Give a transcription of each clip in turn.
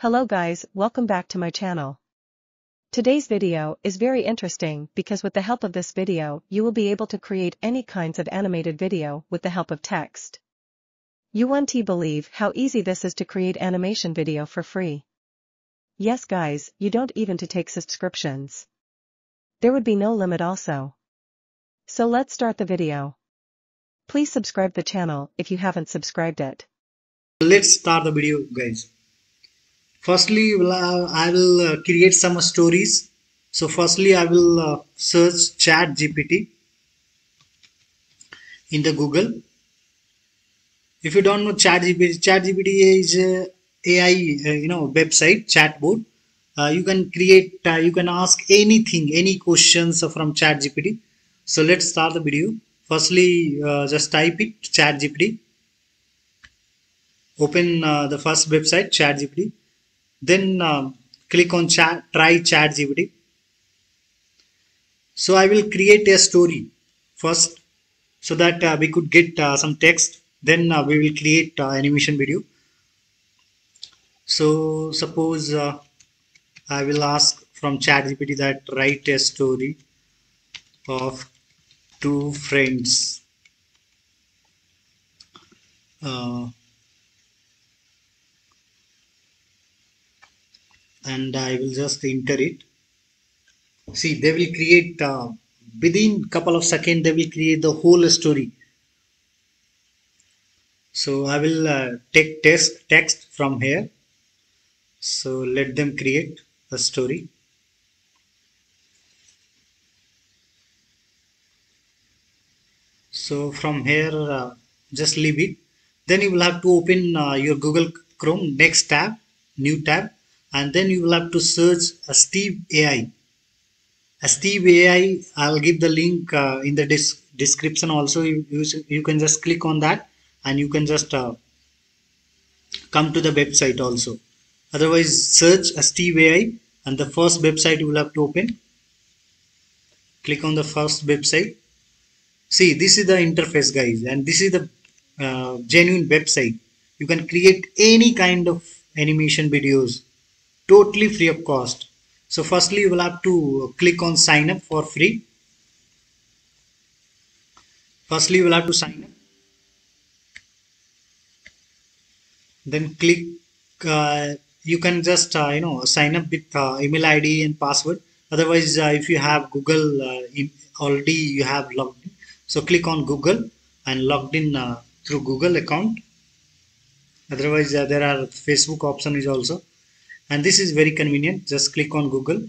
Hello guys, welcome back to my channel. Today's video is very interesting because with the help of this video you will be able to create any kinds of animated video with the help of text. You won't believe how easy this is to create animation video for free. Yes guys, you don't even to take subscriptions. There would be no limit also. So let's start the video. Please subscribe the channel if you haven't subscribed it. Let's start the video guys. Firstly, I will create some stories. So firstly, I will search ChatGPT in the Google. If you don't know ChatGPT, ChatGPT is AI, website chatbot. You can create, you can ask anything, any questions from ChatGPT. So let's start the video. Firstly, just type it ChatGPT. Open the first website, ChatGPT. Then click on try ChatGPT. So I will create a story first so that we could get some text. Then we will create animation video. So suppose I will ask from ChatGPT that write a story of two friends. And I will just enter it. See, they will create within couple of seconds they will create the whole story. So I will take text from here. So let them create a story. So from here just leave it. Then you will have to open your Google Chrome next tab, new tab. And then you will have to search Steve AI. Steve AI, I'll give the link in the description also. You can just click on that and you can just come to the website also. Otherwise, search Steve AI and the first website you will have to open. Click on the first website. See, this is the interface guys, and this is the genuine website. You can create any kind of animation videos. Totally free of cost. So firstly you will have to click on sign up for free. Firstly you will have to sign up. Then click, you can just sign up with email ID and password. Otherwise if you have Google already you have logged in. So click on Google and logged in through Google account. Otherwise there are Facebook option is also. And this is very convenient. Just click on Google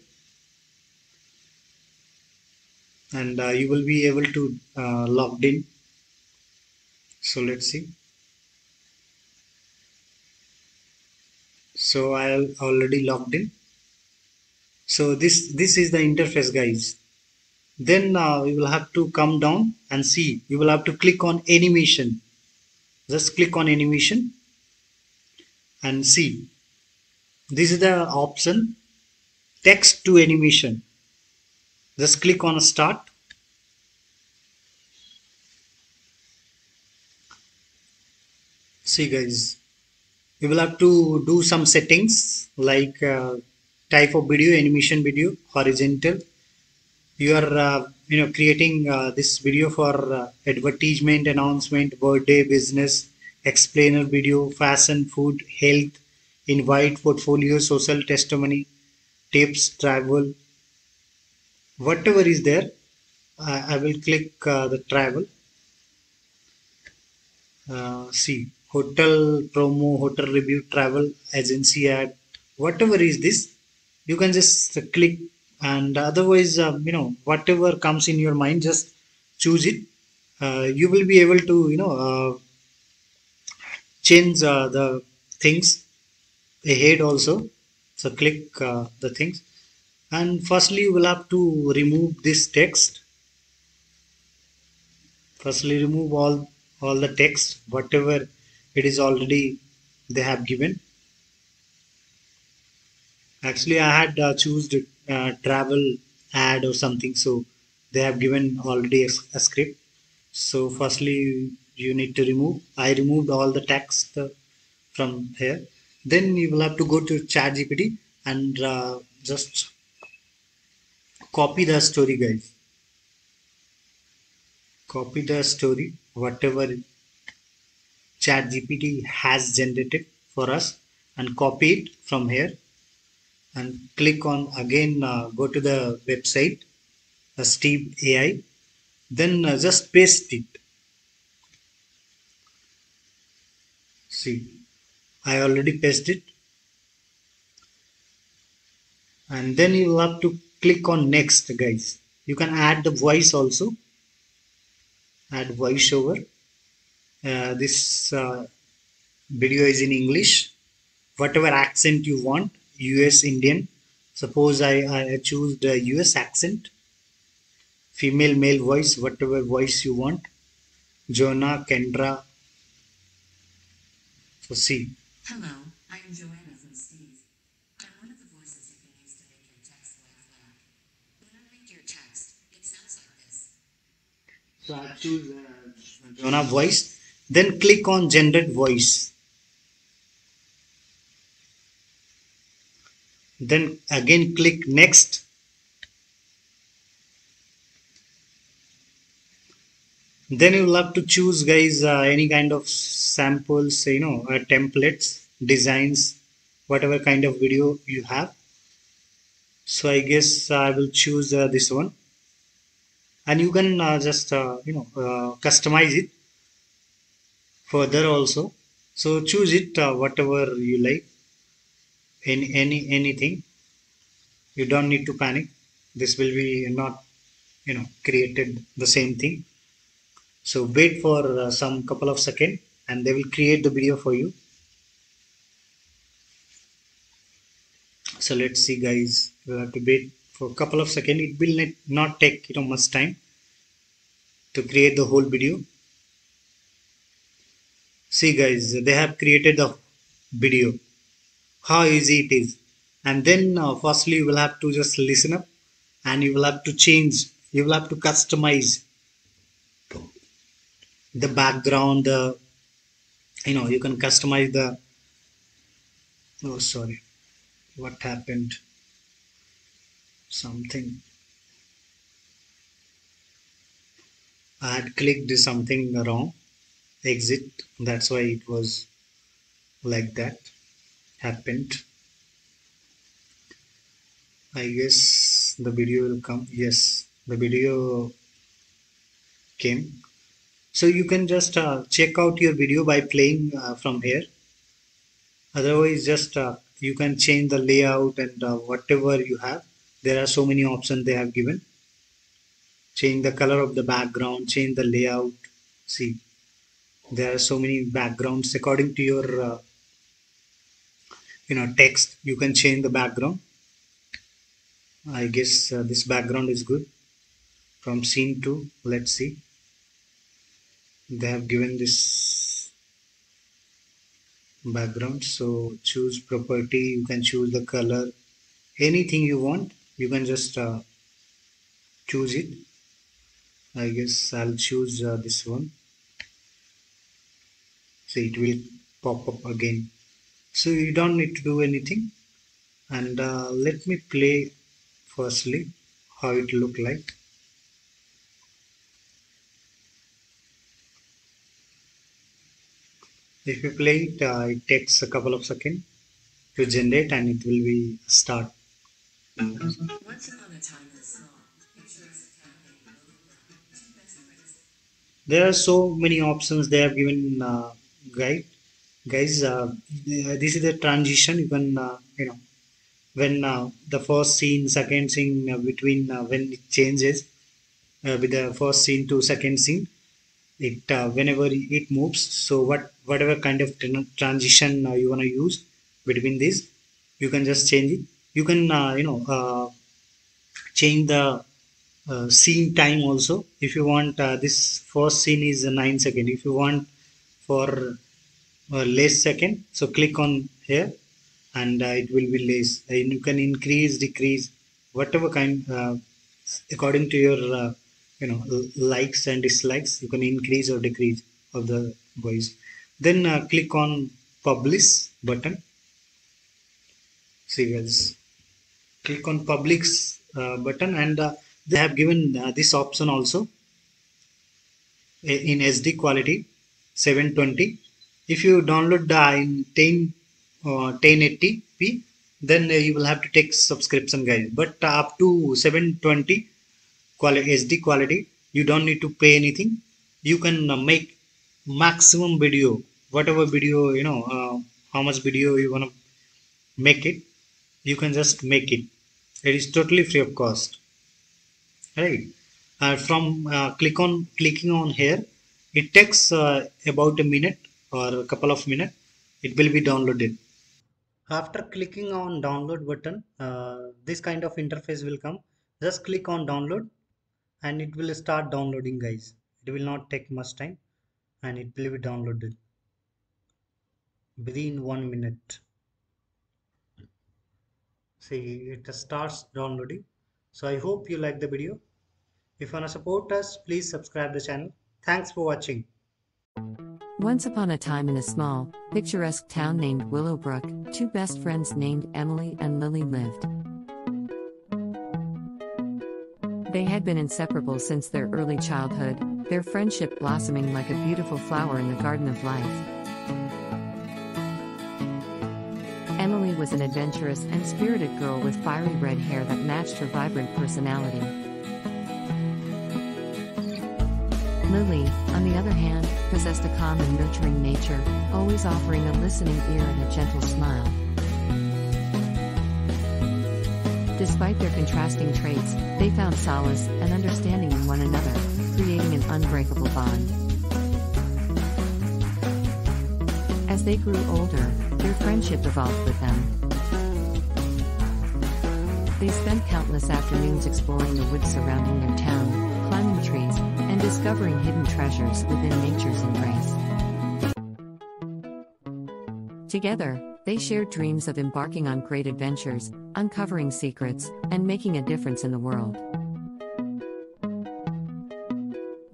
and you will be able to logged in. So let's see. So I have already logged in. So this is the interface guys. Then you will have to come down and see. You will have to click on animation. Just click on animation and see. This is the option text to animation. Just click on start. See guys, you will have to do some settings like type of video, animation video, horizontal. You are creating this video for advertisement, announcement, birthday, business, explainer video, fashion, food, health, invite, portfolio, social, testimony, tips, travel, whatever is there. I will click the travel. See, hotel promo, hotel review, travel agency ad, whatever is this, you can just click, and otherwise whatever comes in your mind, just choose it. You will be able to change the things ahead also. So click the things, and firstly you will have to remove this text. Firstly remove all the text whatever it is already they have given. Actually I had choose travel ad or something, so they have given already a script. So firstly you need to remove. I removed all the text from here. then you will have to go to ChatGPT and just copy the story, guys. Copy the story, whatever ChatGPT has generated for us, and copy it from here and click on again, go to the website, Steve AI, then just paste it. See, I already pasted it, and then you will have to click on next, guys. You can add the voice also, add voiceover. This video is in English, whatever accent you want, US Indian. Suppose I choose the US accent, female, male voice, whatever voice you want, Joanna, Kendra. So see. Hello, I am Joanna from Steve. I'm one of the voices you can use to make your text like that. When I read your text, it sounds like this. So I choose Joanna voice, then click on generate voice. Then again click next, then you will have to choose, guys, any kind of samples, you know, templates, designs, whatever kind of video you have. So I guess I will choose this one, and you can just you know, customize it further also. So choose it whatever you like, in anything. You don't need to panic, this will be not, you know, created the same thing. So wait for some couple of seconds and they will create the video for you. So let's see, guys, you have to wait for a couple of seconds. It will not take, you know, much time to create the whole video. See, guys, they have created the video. How easy it is. And then firstly you will have to just listen up, and you will have to change, you will have to customize the background, the, you know, you can customize the, oh sorry, what happened, something, I had clicked something wrong, exit, that's why it was like that. Happened. I guess the video will come. Yes, the video came. So you can just check out your video by playing from here. Otherwise just you can change the layout and whatever you have. There are so many options they have given. Change the color of the background, change the layout. See, there are so many backgrounds according to your you know, text. You can change the background. I guess this background is good. From scene 2, let's see. They have given this background. So choose property. You can choose the color. Anything you want, you can just choose it. I guess I'll choose this one. So it will pop up again. So you don't need to do anything, and let me play firstly how it look like. If you play it, it takes a couple of seconds to generate, and it will be start. There are so many options they have given, guys, this is a transition. You can, you know, when the first scene, second scene, between when it changes with the first scene to second scene, it whenever it moves. So whatever kind of transition you want to use between these, you can just change it. You can you know, change the scene time also. If you want, this first scene is 9 seconds. If you want for less second, so click on here and it will be less, and you can increase, decrease, whatever kind, according to your you know, likes and dislikes. You can increase or decrease of the voice. Then click on publish button serials. Click on public button, and they have given this option also in SD quality 720. If you download in 1080p, then you will have to take subscription, guys. But up to 720 quality SD quality, you don't need to pay anything. You can make maximum video, whatever video you know, how much video you want to make it, you can just make it. It is totally free of cost, right? From clicking on here, it takes about a minute or a couple of minutes. It will be downloaded. After clicking on download button, this kind of interface will come. Just click on download and it will start downloading, guys. It will not take much time and it will be downloaded within 1 minute. See, it starts downloading. So I hope you like the video. If you want to support us, please subscribe the channel. Thanks for watching. Once upon a time, in a small, picturesque town named Willowbrook, two best friends named Emily and Lily lived. They had been inseparable since their early childhood, their friendship blossoming like a beautiful flower in the garden of life. Emily was an adventurous and spirited girl with fiery red hair that matched her vibrant personality. Lily, on the other hand, possessed a calm and nurturing nature, always offering a listening ear and a gentle smile. Despite their contrasting traits, they found solace and understanding in one another, creating an unbreakable bond. As they grew older, their friendship evolved with them. They spent countless afternoons exploring the woods surrounding their town, climbing trees, and discovering hidden treasures within nature's embrace. Together, they shared dreams of embarking on great adventures, uncovering secrets, and making a difference in the world.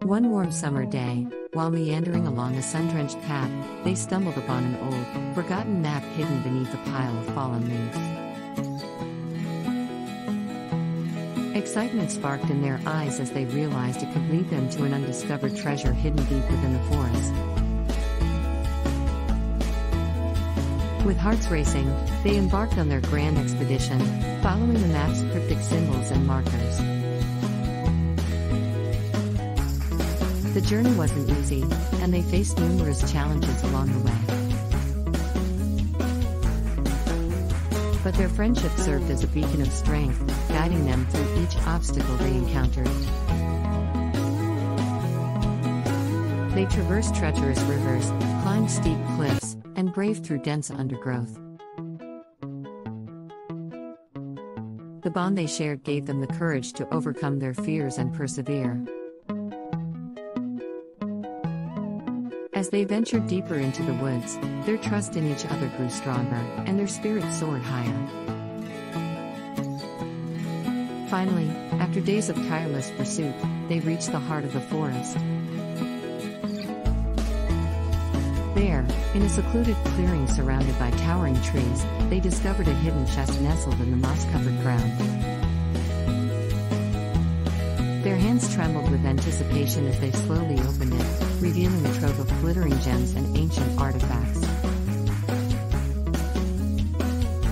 One warm summer day, while meandering along a sun-drenched path, they stumbled upon an old, forgotten map hidden beneath a pile of fallen leaves. Excitement sparked in their eyes as they realized it could lead them to an undiscovered treasure hidden deep within the forest. With hearts racing, they embarked on their grand expedition, following the map's cryptic symbols and markers. The journey wasn't easy, and they faced numerous challenges along the way. But their friendship served as a beacon of strength, guiding them through each obstacle they encountered. They traversed treacherous rivers, climbed steep cliffs, and braved through dense undergrowth. The bond they shared gave them the courage to overcome their fears and persevere. As they ventured deeper into the woods, their trust in each other grew stronger, and their spirits soared higher. Finally, after days of tireless pursuit, they reached the heart of the forest. There, in a secluded clearing surrounded by towering trees, they discovered a hidden chest nestled in the moss-covered ground. Their hands trembled with anticipation as they slowly opened it, revealing a trove of glittering gems and ancient artifacts.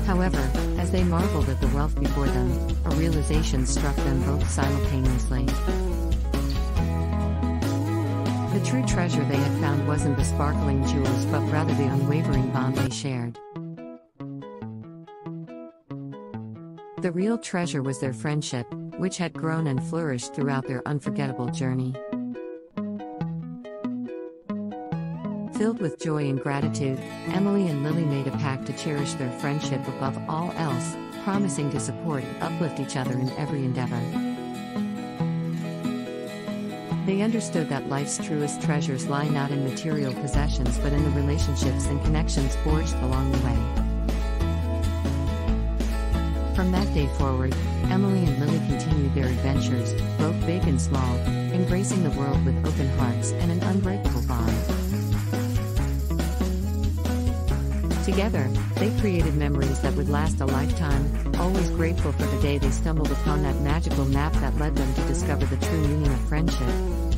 However, as they marveled at the wealth before them, a realization struck them both simultaneously. The true treasure they had found wasn't the sparkling jewels, but rather the unwavering bond they shared. The real treasure was their friendship, which had grown and flourished throughout their unforgettable journey. Filled with joy and gratitude, Emily and Lily made a pact to cherish their friendship above all else, promising to support and uplift each other in every endeavor. They understood that life's truest treasures lie not in material possessions but in the relationships and connections forged along the way. From that day forward, Emily and Lily continued their adventures, both big and small, embracing the world with open hearts and an unbreakable bond. Together, they created memories that would last a lifetime, always grateful for the day they stumbled upon that magical map that led them to discover the true meaning of friendship.